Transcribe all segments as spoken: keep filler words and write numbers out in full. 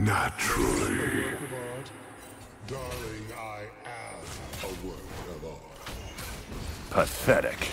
Naturally. Darling, I am a work of art. Pathetic.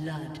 Blood.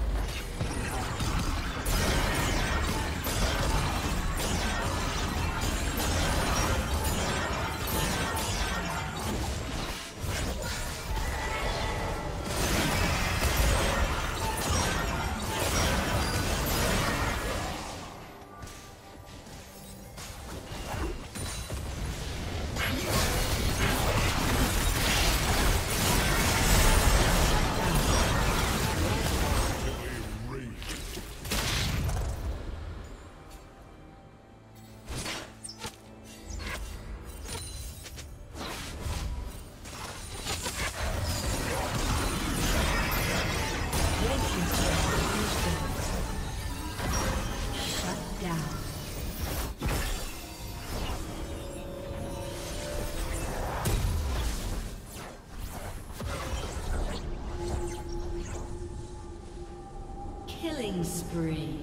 Killing spree.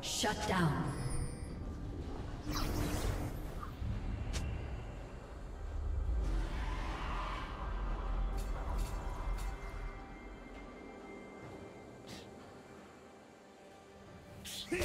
Shut down. Yeah.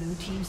Blue team's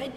Red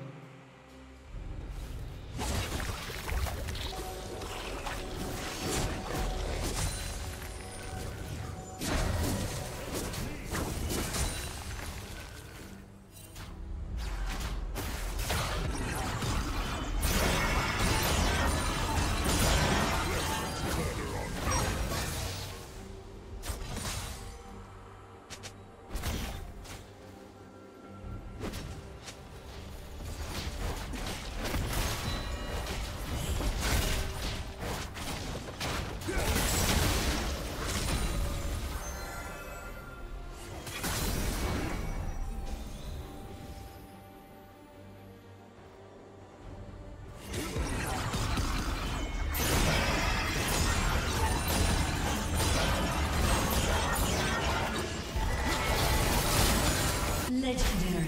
Legendary.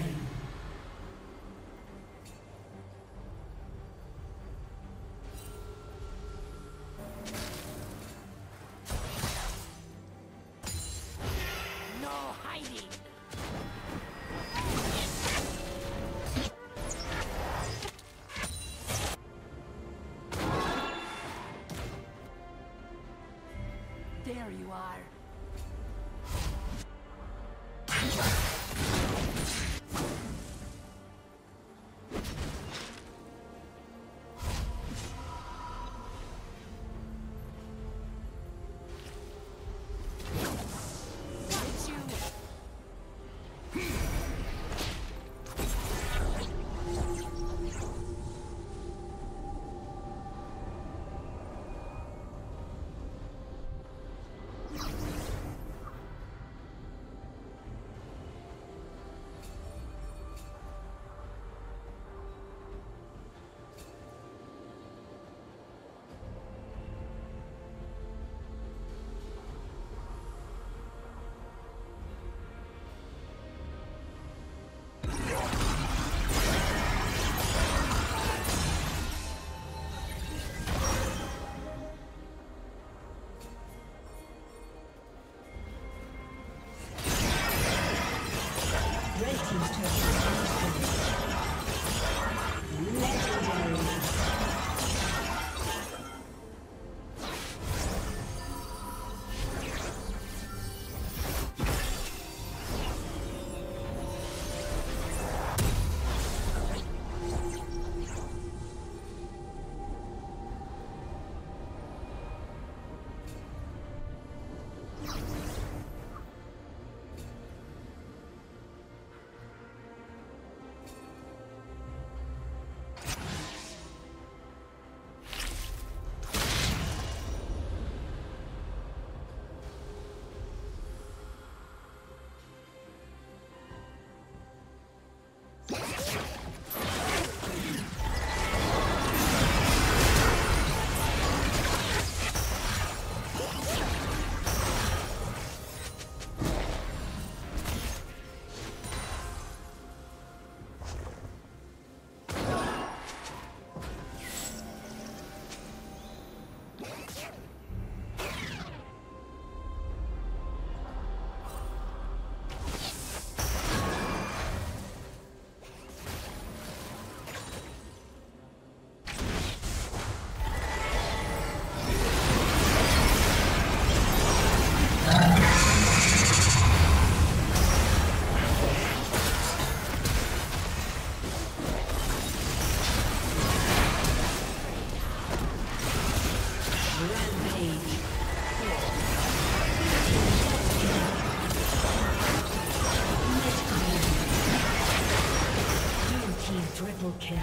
You Team triple kill.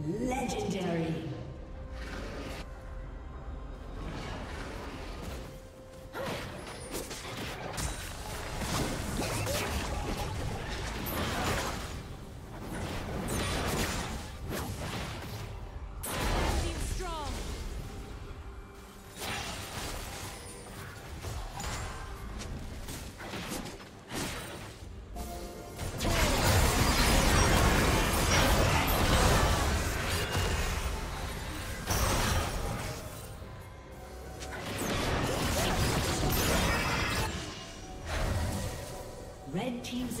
Legendary. Red Team's